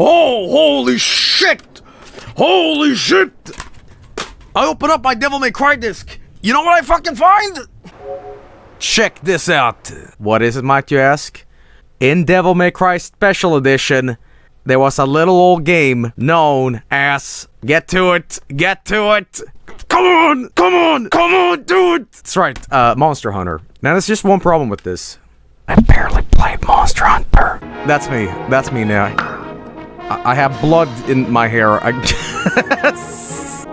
Oh, holy shit! Holy shit! I open up my Devil May Cry disc. You know what I fucking find? Check this out. What is it, might you ask? In Devil May Cry Special Edition, there was a little old game known as Get to It, Get to It. Come on, come on, come on, do it. That's right, Monster Hunter. Now there's just one problem with this. I barely played Monster Hunter. That's me now. I have blood in my hair, I guess.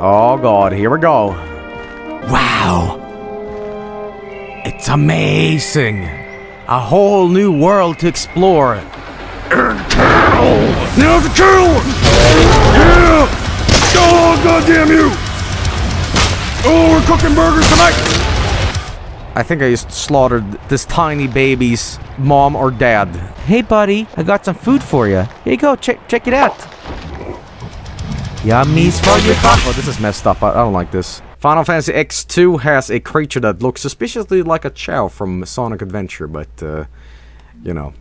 Oh god, here we go. Wow. It's amazing. A whole new world to explore. And kill! Now the kill! Yeah! Oh, goddamn you! Oh, we're cooking burgers tonight! I think I just slaughtered this tiny baby's mom or dad. Hey buddy, I got some food for you. Here you go, check it out. Yummies for your pop. Oh, this is messed up, I don't like this. Final Fantasy X2 has a creature that looks suspiciously like a Chow from Sonic Adventure, but, you know.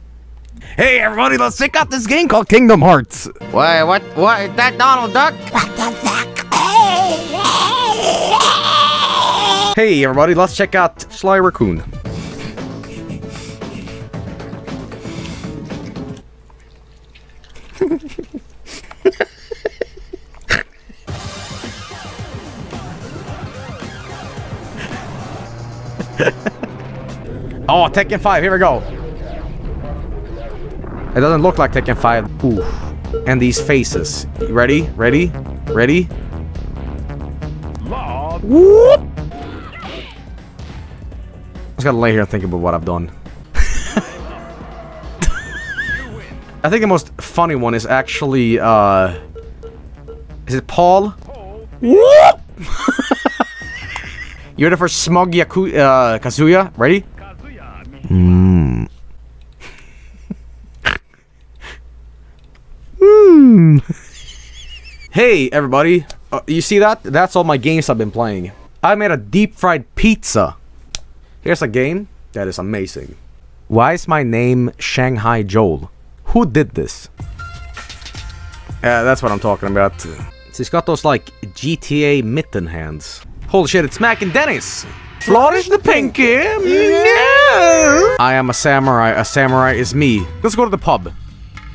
Hey everybody, let's check out this game called Kingdom Hearts. Wait, what, is that Donald Duck? What the fuck? Hey everybody, let's check out Sly Raccoon. Oh, Tekken 5, here we go. It doesn't look like Tekken 5. Oof. And these faces. Ready? Ready? Ready? Whoop! I just gotta lay here and think about what I've done. I think the most funny one is actually, is it Paul? Whoop! You ready for smug Kazuya? Ready? Mmm. Mmm. Hey, everybody. You see that? That's all my games I've been playing. I made a deep-fried pizza. Here's a game that is amazing. Why is my name Shanghai Joel? Who did this? That's what I'm talking about. So he's got those like GTA mitten hands. Holy shit, it's Mac and Dennis! Flourish the pinky! No! I am a samurai is me. Let's go to the pub.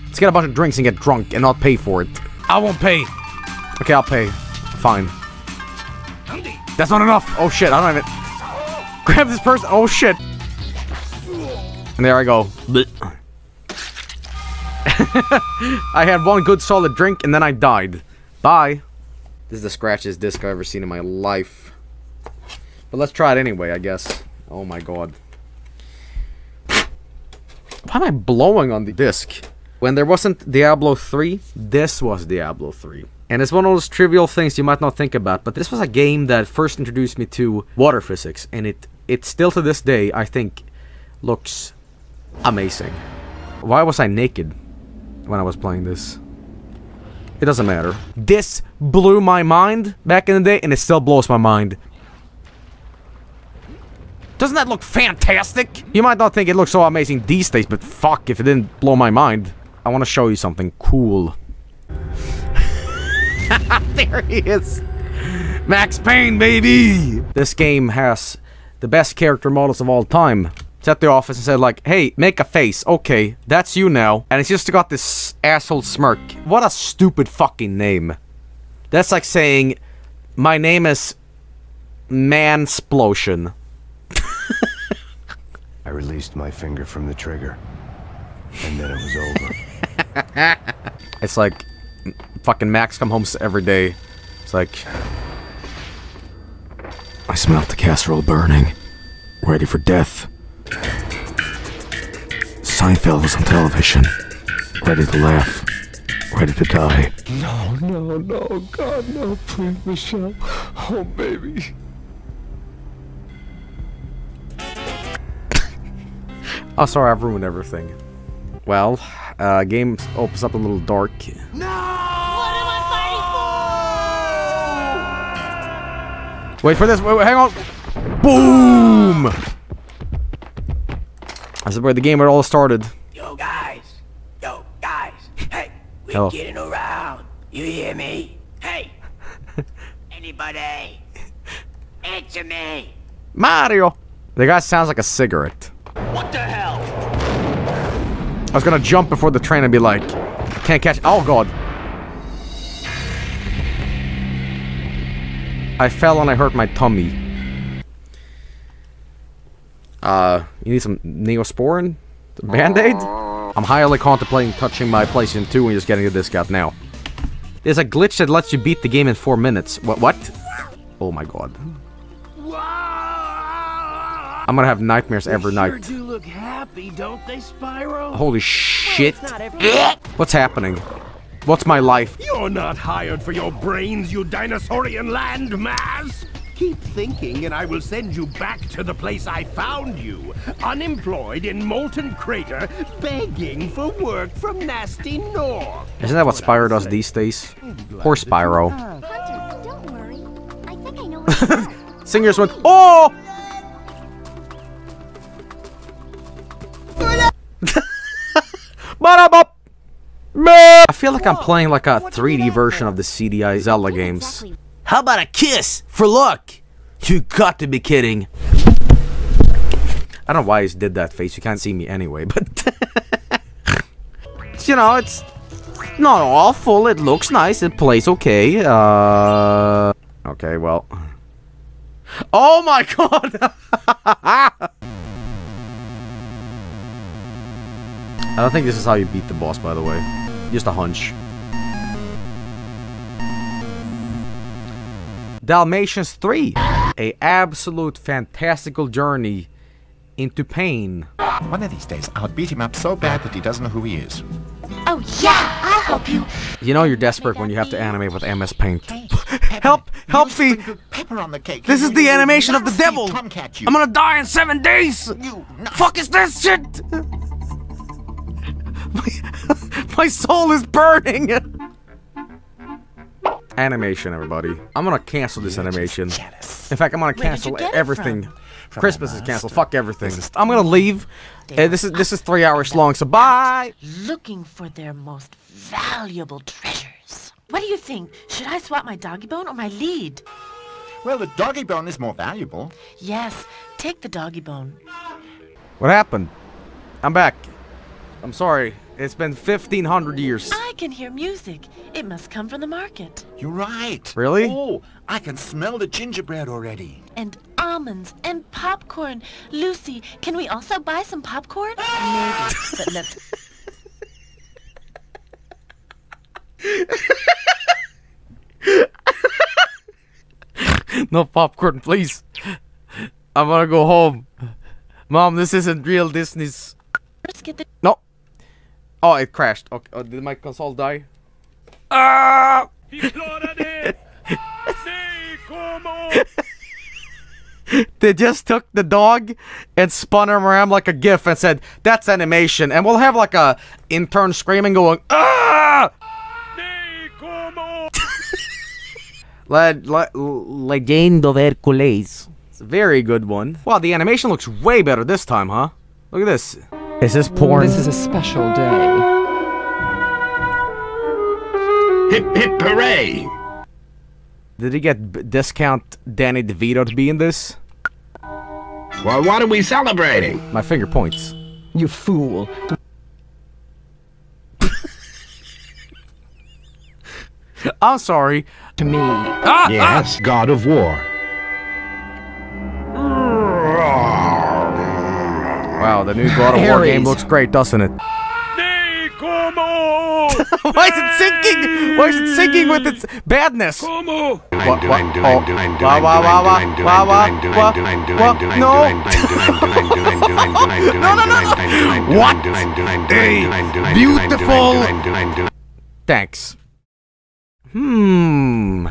Let's get a bunch of drinks and get drunk and not pay for it. I won't pay! Okay, I'll pay. Fine. That's not enough! Oh shit, I don't even... Grab this person! Oh shit! And there I go. I had one good solid drink and then I died. Bye! This is the scratchiest disc I've ever seen in my life. But let's try it anyway, I guess. Oh my god. Why am I blowing on the disc? When there wasn't Diablo 3, this was Diablo 3. And it's one of those trivial things you might not think about, but this was a game that first introduced me to water physics, and it still to this day, I think, looks amazing. Why was I naked when I was playing this? It doesn't matter. This blew my mind back in the day, and it still blows my mind. Doesn't that look fantastic? You might not think it looks so amazing these days, but fuck if it didn't blow my mind. I want to show you something cool. There he is! Max Payne, baby! This game has the best character models of all time. It's at the office and said like, hey, make a face. Okay, that's you now. And it's just got this asshole smirk. What a stupid fucking name. That's like saying, my name is... Mansplosion. I released my finger from the trigger. And then it was over. It's like... Fucking Max come home every day. It's like... I smelled the casserole burning. Ready for death. Seinfeld was on television. Ready to laugh. Ready to die. No, no, no. God, no. Please, Michelle. Oh, baby. Oh, sorry. I've ruined everything. Well, game opens up a little dark. No! What am I fighting for? Wait for this. Wait, hang on. Boom! This is where the game had all started. Yo, guys. Hey, We're getting around. You hear me? Hey! Anybody? Answer me! Mario! The guy sounds like a cigarette. What the hell? I was gonna jump before the train and be like, can't catch- oh god! I fell and I hurt my tummy. You need some Neosporin? Band-Aid? I'm highly contemplating touching my PlayStation 2 and just getting a discount now. There's a glitch that lets you beat the game in 4 minutes. What? Oh my god. I'm gonna have nightmares every night. They sure do look happy, don't they, Spyro? Holy shit. What's happening? What's my life? You're not hired for your brains, you dinosaurian landmass! Keep thinking and I will send you back to the place I found you, unemployed in Molten Crater, begging for work from Nasty North. Isn't that what Spyro does these days? Poor Spyro. Hunter, don't worry. I think I know what Singers went, oh! I feel like I'm playing like a 3D version of the CDI Zelda games. How about a kiss for luck? You got to be kidding. I don't know why he did that face. You can't see me anyway, but... you know, it's not awful. It looks nice. It plays okay. Okay, well... Oh my god! I don't think this is how you beat the boss, by the way. Just a hunch. Dalmatians 3, a absolute fantastical journey into pain. One of these days, I'll beat him up so bad that he doesn't know who he is. Oh yeah, I'll help you. You know you're desperate when you have to animate with MS Paint. Help, help me! Pepper on the cake. This is the animation of the devil. I'm gonna die in 7 days. Fuck is this shit? My soul is burning. Animation, everybody. I'm gonna cancel this animation. In fact, I'm gonna cancel everything. Christmas is canceled. Fuck everything. I'm gonna leave. This is 3 hours long, so bye! Looking for their most valuable treasures. What do you think? Should I swap my doggy bone or my lead? Well, the doggy bone is more valuable. Yes, take the doggy bone. What happened? I'm back. I'm sorry. It's been 1,500 years. I can hear music. It must come from the market. You're right. Really? Oh, I can smell the gingerbread already. And almonds and popcorn. Lucy, can we also buy some popcorn? Maybe, but let's... No popcorn, please. I'm gonna go home. Mom, this isn't real Disney's. No. Oh, it crashed. Okay. Oh, did my console die? Ah! They just took the dog and spun him around like a gif and said, that's animation. And we'll have like a intern screaming going, ah! Legend of Hercules. It's a very good one. Wow, the animation looks way better this time, huh? Look at this. Is this porn? This is a special day. Hip hip hooray! Did he get discount Danny DeVito to be in this? Well, what are we celebrating? My finger points. You fool. I'm sorry. To me. Ah, yes, ah! God of War. Wow, the new God of War game looks great, doesn't it? Why is it sinking? Why is it sinking with its badness? No. What a beautiful... Thanks. Hmm.